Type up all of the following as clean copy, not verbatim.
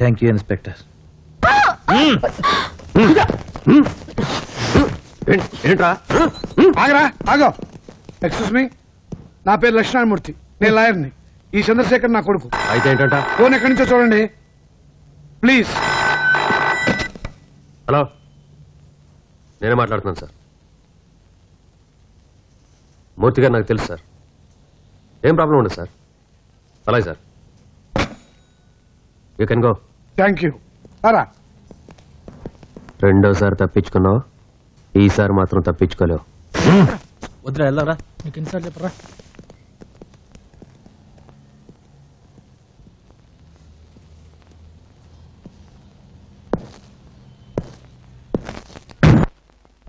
Thank you inspector. Agra आगो excuse me ना पेर लक्ष्मण मूर्ति ने लायर ने ఈ చంద్రశేఖర్ నా కొడుకు అయితే ఏంటంట ఫోన్ ఎక్కడి నుంచో చూడండి ప్లీజ్ హలో నేనే మాట్లాడుతున్నాను సార్ మూర్తి గారు నాకు తెలుసు సార్ ఏం ప్రాబ్లం ఉండదు సార్ అలాగే sir you can go thank you అరా రెండోసారి తప్పించుకున్నావు ఈసారి మాత్రం తప్పించుకోలేవు వద్దురా వెళ్ళరా నీకు ఇన్సల్ట్ చెప్పరా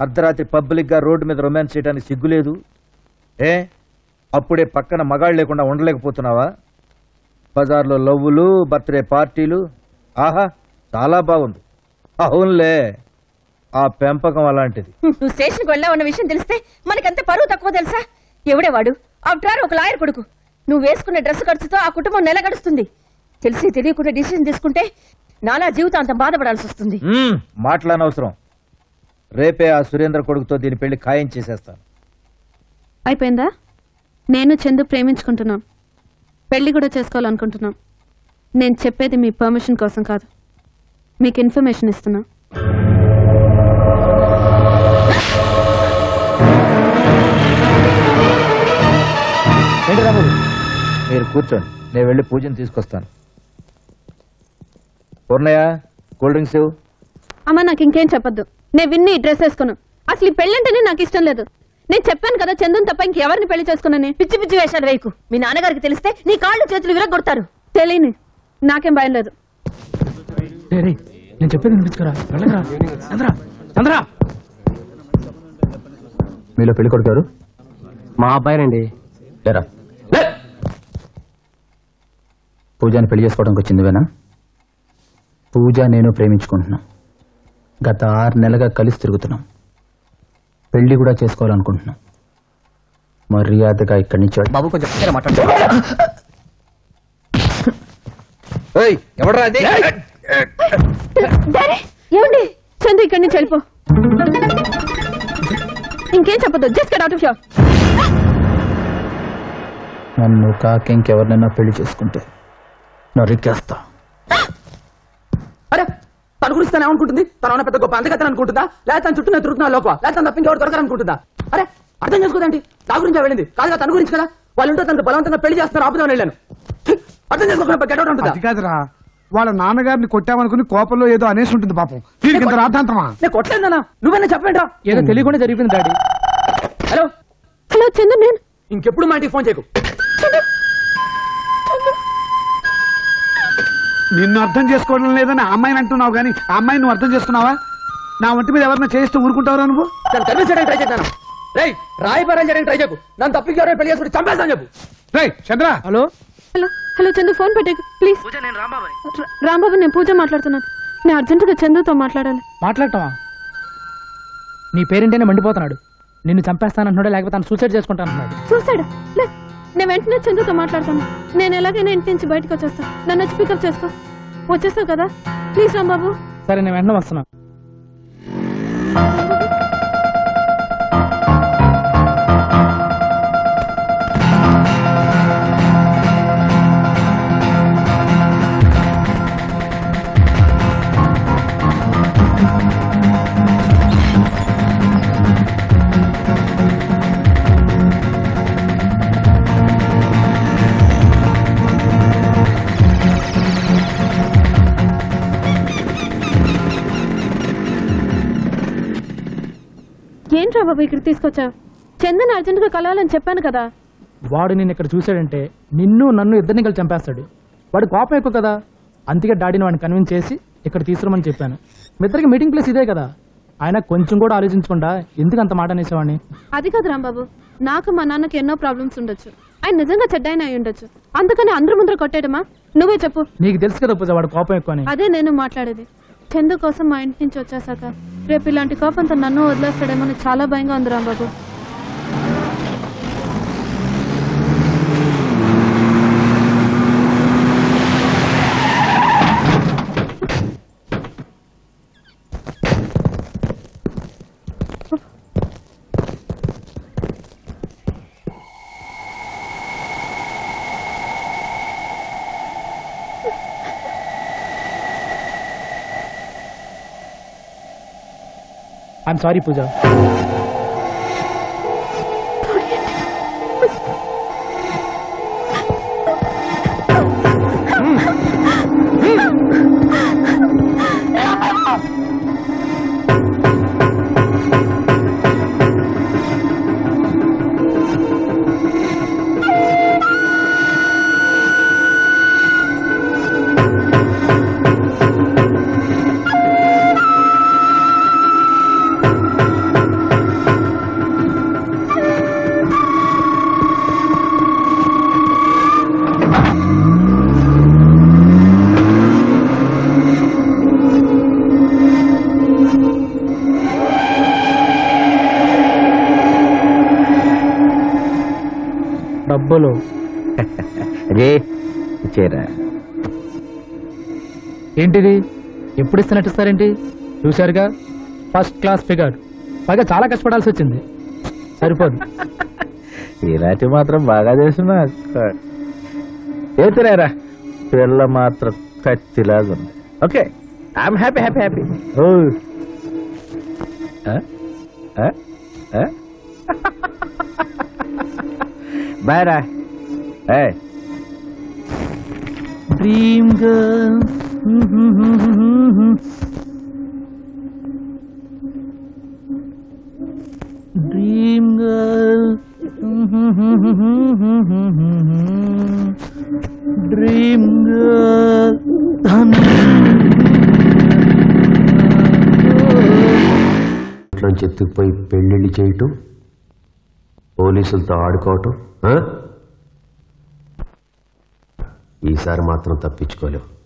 అర్ధరాత్రి పబ్లిక్గా రోడ్డు మీద రొమాన్స్ చేయడానికి సిగ్గులేదు ఏ అప్పుడే పక్కన మగాళ్ళు లేకుండా ఉండలేకపోతున్నావా బజార్లో లవ్వులు బర్త్డే పార్టీలు ఆహా చాలా బాగుంది అవునులే ఆ పెంపకం అలాంటిది నువ్వు స్టేషన్కి వెళ్ళా ఉన్న విషయం తెలిస్తే మనకంత పరువు తక్కువ తెలుసా ఎవడేవాడు ఆఫ్టర్ ఒక లాయర్ కొడుకు నువ్వు వేసుకున్న డ్రెస్ ఖర్చుతో ఆ కుటుంబం నెల గడుస్తుంది తెలిసి తెలియకుండా డిసిషన్ తీసుకుంటే నానా జీవితాంతం బాధపడాల్సి వస్తుంది మాట్లాడనవసరం రేపే ఆ సురేంద్ర కొడుకుతో దీని పెళ్లి ఖాయం చేసేస్తాను అయిపోయిందా నేను చందు ప్రేమించుకుంటున్నాను పెళ్లి కూడా చేసుకోవాలనుకుంటున్నాను నేను చెప్పేది మీ పర్మిషన్ కోసం కాదు మీకు ఇన్ఫర్మేషన్ ఇస్తున్నా మీరు కూర్చోండి నేను వెళ్ళి పూజను తీసుకొస్తాను పూర్ణయ్య కూల్ డ్రింక్స్ ఇవ్వు అమ్మా నాకు ఇంకేం చెప్పద్దు నేను విన్ని డ్రెస్ వేసుకున్నాను అసలు ఈ పెళ్ళంటేనే నాకు ఇష్టం లేదు నేను చెప్పాను కదా చందుని తప్ప ఇంకెవరిని పెళ్లి చేసుకున్నాను పిచ్చి పిచ్చి వేషాలు వేయకు మీ నాన్నగారికి తెలిస్తే నీ కాళ్ళు చేతులు విరగొడతారు తెలియని నాకేం భయం లేదు మీలో పెళ్లి కొడుతారు మా అబ్బాయినండి లేరా పూజాని పెళ్లి చేసుకోవడానికి వచ్చింది వేనా పూజ నేను ప్రేమించుకుంటున్నా గత 6 నెలలుగా కలిసి తిరుగుతున్నాం పెళ్లి కూడా చేసుకోవాలనుకుంటున్నాం మర్యాదగా ఇక్కడి నుంచి చందు ఇక్కడి నుంచి వెళ్ళిపో ఇంకేం చెప్పదు just get out of here నన్ను కాక ఇంకెవరినైనా పెళ్లి చేసుకుంటే నరికేస్తా పరుగురుస్తానే అనుకుంటుంది తన పెద్ద గొప్ప అందుకతను అనుకుంటుందా లేదా తన చుట్టూ తిరుగుతున్నా లోప లేదా తన తప్పించి ఎవరు దొరకాలనుకుంటుందా అరే అర్థం చేసుకోదండి నా గురించి వెళ్ళింది కాదుగా తన గురించి కదా వాళ్ళుంటే తనకు బలవంతంగా పెళ్లి చేస్తారు ఆపుదామని వెళ్ళాను అర్థం చేసుకోకుండా గెటౌట్ ఉంటుంది కాదురా వాళ్ళ నాన్నగారిని కొట్టామనుకుని కోపంలో ఏదో అనేసి ఉంటుంది పాపం దీనికి రాద్ధాంతమా నేను కొట్టలేదన్నా నువ్వైనా చెప్పండి ఏదో తెలియకుండా జరిగింది డాడీ హలో హలో చందు నేను ఇంకెప్పుడు మా ఇంటికి ఫోన్ చేయకు నిన్ను అర్థం చేసుకోవడం లేదని అమ్మాయిని అంటున్నావు కానీ ఆ అమ్మాయిని నువ్వు అర్థం చేసుకున్నావా నా ఒంటి మీద ఎవరైనా చేయిస్తూ ఊరుకుంటావురా నువ్వు ట్రై చేస్తాను రేయ్ రాయి పరం చేయడానికి ట్రై చేయకు నన్ను తప్పించారు పెళ్లి చేసుకుంటే చంపేస్తాను చెప్పు రేయ్ Chandra hello hello hello Chandu phone పెట్టేకు ప్లీజ్ నేను రాంబాబు నేను పూజ మాట్లాడుతున్నాను నేను అర్జెంటుగా చందుతో మాట్లాడాలి మాట్లాడటమా నీ పేరెంటైనా మండిపోతున్నాడు నిన్ను చంపేస్తానంటున్నాడు లేకపోతే తను సూసైడ్ చేసుకుంటానంటున్నాడు సూసైడ్ నేను వెంటనే చందుతో మాట్లాడతాను నేను ఎలాగైనా ఇంటి నుంచి బయటకు వచ్చేస్తాను నన్ను వచ్చి పికప్ చేసుకో వచ్చేస్తావు కదా ప్లీజ్ రాంబాబు సరే నేను వెంటనే వస్తున్నా బాబు ఇక్కడ తీసుకొచ్చా చందన్ అర్జెంట్ గా కలవాలని చెప్పాను కదా వాడు నేను ఇక్కడ చూశాడంటే నిన్ను నన్ను ఇద్దరిని కలిసి చంపేస్తాడు వాడు కోపం ఎక్కువ కదా అందుకే డాడీని వాడిని కన్విన్స్ చేసి ఇక్కడ తీసుకురమని చెప్పాను మీ ఇద్దరికి మీటింగ్ ప్లేస్ ఇదే కదా ఆయన కొంచెం కూడా ఆలోచించకుండా ఎందుకు అంత మాట అనేసేవాడిని అది కాదు రాంబాబు నాకు మా నాన్నకి ఎన్నో ప్రాబ్లమ్స్ ఉండొచ్చు ఆయన నిజంగా చెడ్డాయిన అయి ఉండొచ్చు అందుకని అందరూ ముందర కొట్టాడమా నువ్వే చెప్పు నీకు తెలుసు కదా పూజ వాడు కోపం ఎక్కువ అదే నేను మాట్లాడేది చందు కోసం మా ఇంటి నుంచి వచ్చేసాక రేపు ఇలాంటి కోపంతో నన్ను వదిలేస్తాడేమో చాలా భయంగా ఉంది రాంబాబు I'm sorry, Pooja. बोलो रे चेरा ఏంటిది ఎప్పుడు ఇస్తున్నట్టు ఇస్తారేంటి చూశారుగా ఫస్ట్ క్లాస్ ఫిగర్ పైగా చాలా కష్టపడాల్సి వచ్చింది సరిపోదు ఇలాంటి మాత్రం బాగా చేస్తున్నా ఏతరేరా పిల్ల మాత్రం కత్తిలాగా ఉంది okay I'm happy happy happy ఓ Bye, Rai. Hey. Dream girl. Dream girl. Dream girl. ఇట్లా చెత్తుకుపోయి పెళ్ళిళ్ళు చేయటం పోలీసులతో ఆడుకోవటం ఈసారి మాత్రం తప్పించుకోలేవు